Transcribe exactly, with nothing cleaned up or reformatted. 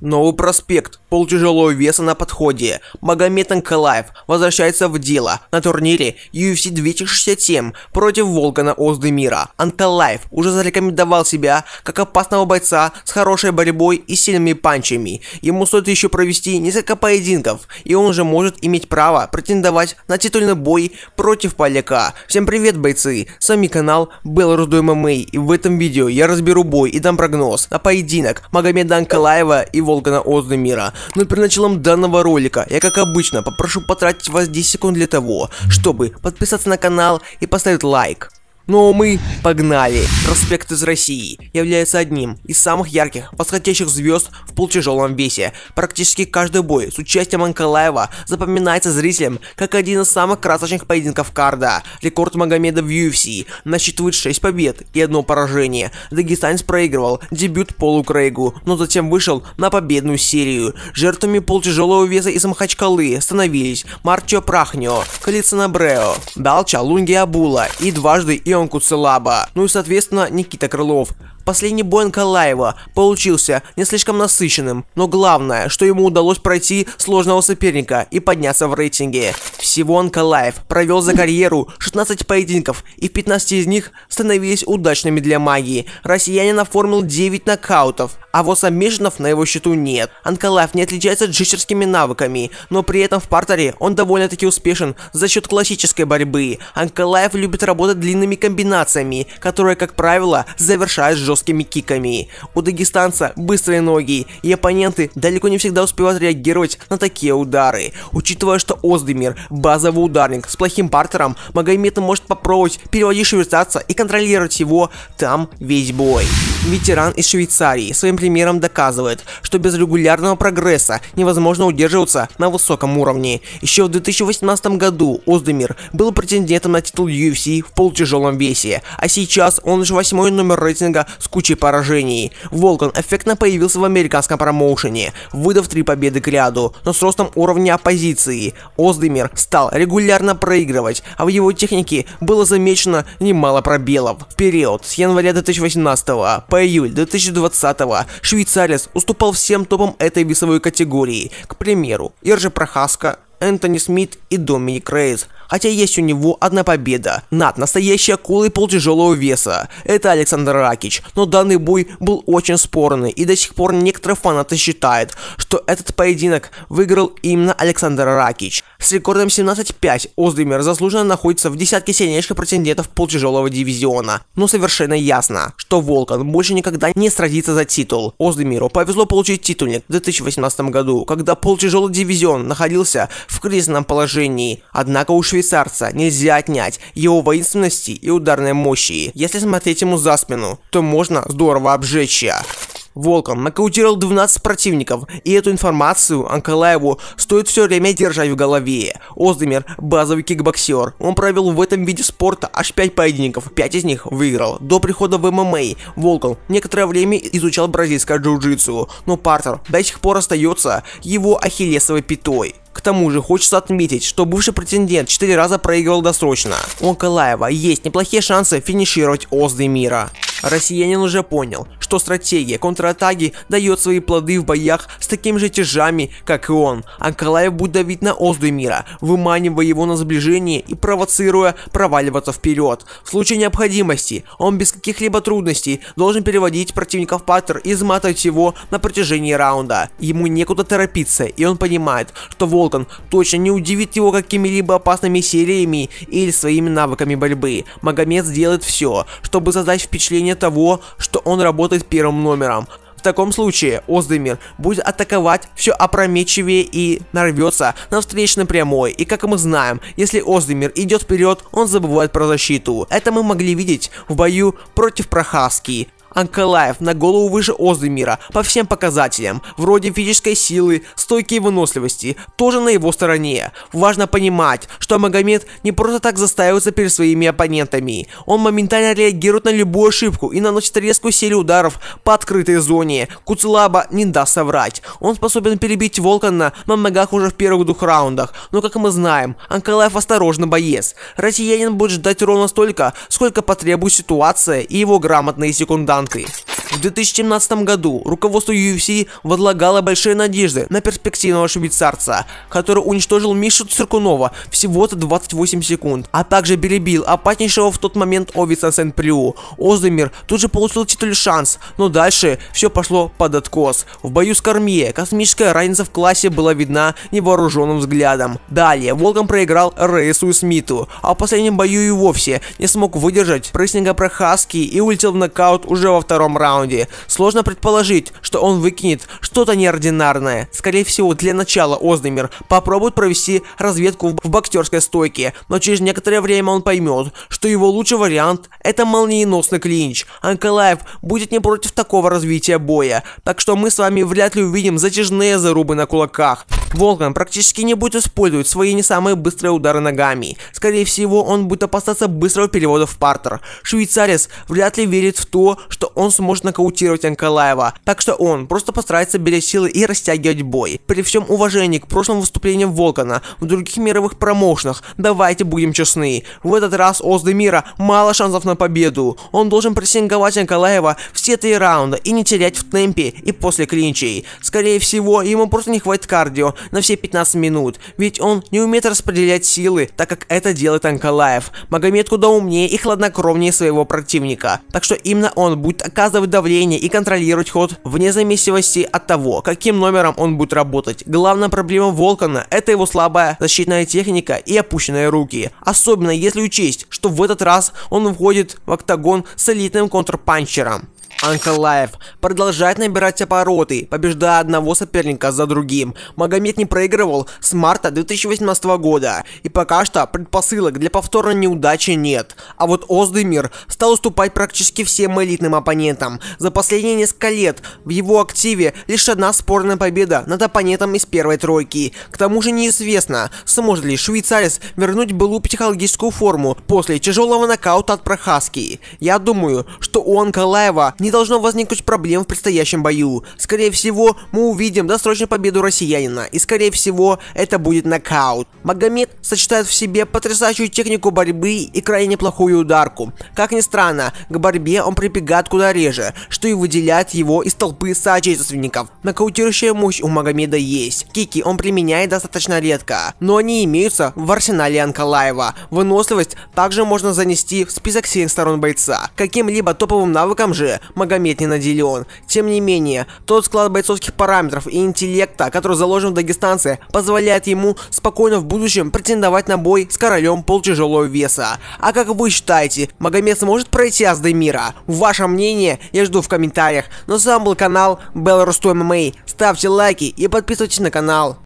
Новый проспект. Полутяжелого веса на подходе. Магомед Анкалаев возвращается в дело на турнире UFC двести шестьдесят семь против Волкана Оздемира. Анкалаев уже зарекомендовал себя как опасного бойца с хорошей борьбой и сильными панчами. Ему стоит еще провести несколько поединков, и он уже может иметь право претендовать на титульный бой против поляка. Всем привет, бойцы! С вами канал BELARUS ту эм эм а, и в этом видео я разберу бой и дам прогноз на поединок Магомеда Анкалаева и Волкана Оздемира. Но перед началом данного ролика я, как обычно, попрошу потратить вас десять секунд для того, чтобы подписаться на канал и поставить лайк. Ну а мы погнали! Проспект из России является одним из самых ярких восходящих звезд в полутяжелом весе. Практически каждый бой с участием Анкалаева запоминается зрителям как один из самых красочных поединков карда. Рекорд Магомеда в ю эф си насчитывает шесть побед и одно поражение. Дагестанец проигрывал дебют Полу Крейгу, но затем вышел на победную серию. Жертвами полутяжелого веса из Махачкалы становились Марчо Прахньо, Калицина Брео, Балча Лунги Абула и дважды и Куцелаба, ну и соответственно Никита Крылов. Последний бой Анкалаева получился не слишком насыщенным, но главное, что ему удалось пройти сложного соперника и подняться в рейтинге. Всего Анкалаев провел за карьеру шестнадцать поединков, и в пятнадцати из них становились удачными для магии. Россиянин оформил девять нокаутов, а вот замешанов на его счету нет. Анкалаев не отличается джитсерскими навыками, но при этом в партере он довольно-таки успешен за счет классической борьбы. Анкалаев любит работать длинными комбинациями, которые, как правило, завершают жестко жесткими киками. У дагестанца быстрые ноги, и оппоненты далеко не всегда успевают реагировать на такие удары. Учитывая, что Оздемир базовый ударник с плохим партером, Магомед может попробовать переводить швейцарца и контролировать его там весь бой. Ветеран из Швейцарии своим примером доказывает, что без регулярного прогресса невозможно удерживаться на высоком уровне. Еще в две тысячи восемнадцатом году Оздемир был претендентом на титул ю эф си в полутяжелом весе, а сейчас он уже восьмой номер рейтинга с кучей поражений. Волкан эффектно появился в американском промоушене, выдав три победы к ряду, но с ростом уровня оппозиции. Оздемир стал регулярно проигрывать, а в его технике было замечено немало пробелов. В период с января две тысячи восемнадцатого по июль две тысячи двадцатого швейцарец уступал всем топам этой весовой категории, к примеру, Иржи Прохаска, Энтони Смит и Доминик Рейз. Хотя есть у него одна победа над настоящей акулой полутяжелого веса. Это Александр Ракич. Но данный бой был очень спорный, и до сих пор некоторые фанаты считают, что этот поединок выиграл именно Александр Ракич. С рекордом семнадцать пять Оздемир заслуженно находится в десятке сильнейших претендентов полутяжелого дивизиона. Но совершенно ясно, что Волкан больше никогда не сразится за титул. Оздемиру повезло получить титульник в две тысячи восемнадцатом году, когда полутяжелый дивизион находился в кризисном положении. Однако у швейцарца нельзя отнять его воинственности и ударной мощи. Если смотреть ему за спину, то можно здорово обжечься. Волкан нокаутировал двенадцать противников, и эту информацию Анкалаеву стоит все время держать в голове. Оздемир – базовый кикбоксер. Он провел в этом виде спорта аж пять поединков, пять из них выиграл. До прихода в ММА Волкан некоторое время изучал бразильское джиу-джитсу, но партер до сих пор остается его ахиллесовой пятой. К тому же хочется отметить, что бывший претендент четыре раза проигрывал досрочно. У Анкалаева есть неплохие шансы финишировать Оздемира. Россиянин уже понял, что стратегия контратаки дает свои плоды в боях с такими же тяжами, как и он. Анкалаев будет давить на Оздемира, выманивая его на сближение и провоцируя проваливаться вперед. В случае необходимости он без каких-либо трудностей должен переводить противника в паттер и изматывать его на протяжении раунда. Ему некуда торопиться, и он понимает, что Волкан точно не удивит его какими-либо опасными сериями или своими навыками борьбы. Магомед сделает все, чтобы создать впечатление того, что он работает первым номером. В таком случае Оздемир будет атаковать все опрометчивее и нарвется на встречный прямой. И как мы знаем, если Оздемир идет вперед, он забывает про защиту. Это мы могли видеть в бою против Прохаски. Анкалаев на голову выше Оздемира по всем показателям, вроде физической силы, стойки и выносливости, тоже на его стороне. Важно понимать, что Магомед не просто так застаивается перед своими оппонентами. Он моментально реагирует на любую ошибку и наносит резкую серию ударов по открытой зоне. Куцелаба не даст соврать. Он способен перебить Волкана на ногах уже в первых двух раундах. Но как мы знаем, Анкалаев осторожный боец. Россиянин будет ждать ровно столько, сколько потребует ситуация и его грамотные секунданты. В две тысячи семнадцатом году руководство ю эф си возлагало большие надежды на перспективного швейцарца, который уничтожил Мишу Циркунова всего за двадцать восемь секунд, а также перебил опаснейшего в тот момент Овиса Сен-Плю. Оздемир тут же получил титульный шанс, но дальше все пошло под откос. В бою с Кормье космическая разница в классе была видна невооруженным взглядом. Далее Волкан проиграл Рейсу и Смиту, а в последнем бою и вовсе не смог выдержать прессинга Прохаски и улетел в нокаут уже во втором раунде. Сложно предположить, что он выкинет что-то неординарное. Скорее всего, для начала Оздемир попробует провести разведку в боксерской стойке, но через некоторое время он поймет, что его лучший вариант — это молниеносный клинч. Анкалаев будет не против такого развития боя, так что мы с вами вряд ли увидим затяжные зарубы на кулаках. Волкан практически не будет использовать свои не самые быстрые удары ногами. Скорее всего, он будет опасаться быстрого перевода в партер. Швейцарец вряд ли верит в то, что он сможет нокаутировать Анкалаева, так что он просто постарается беречь силы и растягивать бой. При всем уважении к прошлым выступлениям Волкана в других мировых промоушенах, давайте будем честны, в этот раз у Оздемира мало шансов на победу. Он должен прессинговать Анкалаева все три раунда и не терять в темпе и после клинчей. Скорее всего, ему просто не хватит кардио на все пятнадцать минут, ведь он не умеет распределять силы, так как это делает Анкалаев. Магомед куда умнее и хладнокровнее своего противника, так что именно он будет оказывать давление и контролировать ход вне зависимости от того, каким номером он будет работать. Главная проблема Волкана — это его слабая защитная техника и опущенные руки, особенно если учесть, что в этот раз он входит в октагон с элитным контрпанчером. Анкалаев продолжает набирать обороты, побеждая одного соперника за другим. Магомед не проигрывал с марта две тысячи восемнадцатого года, и пока что предпосылок для повторной неудачи нет. А вот Оздемир стал уступать практически всем элитным оппонентам. За последние несколько лет в его активе лишь одна спорная победа над оппонентом из первой тройки. К тому же неизвестно, сможет ли швейцарец вернуть былую психологическую форму после тяжелого нокаута от Прохаски. Я думаю, что у Анкалаева не должно возникнуть проблем в предстоящем бою. Скорее всего, мы увидим досрочную победу россиянина, и скорее всего, это будет нокаут. Магомед сочетает в себе потрясающую технику борьбы и крайне неплохую ударку. Как ни странно, к борьбе он прибегает куда реже, что и выделяет его из толпы соотечественников. Нокаутирующая мощь у Магомеда есть. Кики он применяет достаточно редко, но они имеются в арсенале Анкалаева. Выносливость также можно занести в список сильных сторон бойца. Каким-либо топовым навыком же Магомед не наделен. Тем не менее, тот склад бойцовских параметров и интеллекта, который заложен в дагестанце, позволяет ему спокойно в будущем претендовать на бой с королем полутяжелого веса. А как вы считаете, Магомед сможет пройти Оздемира? Ваше мнение я жду в комментариях. Но с вами был канал BELARUS TO эм эм а. Ставьте лайки и подписывайтесь на канал.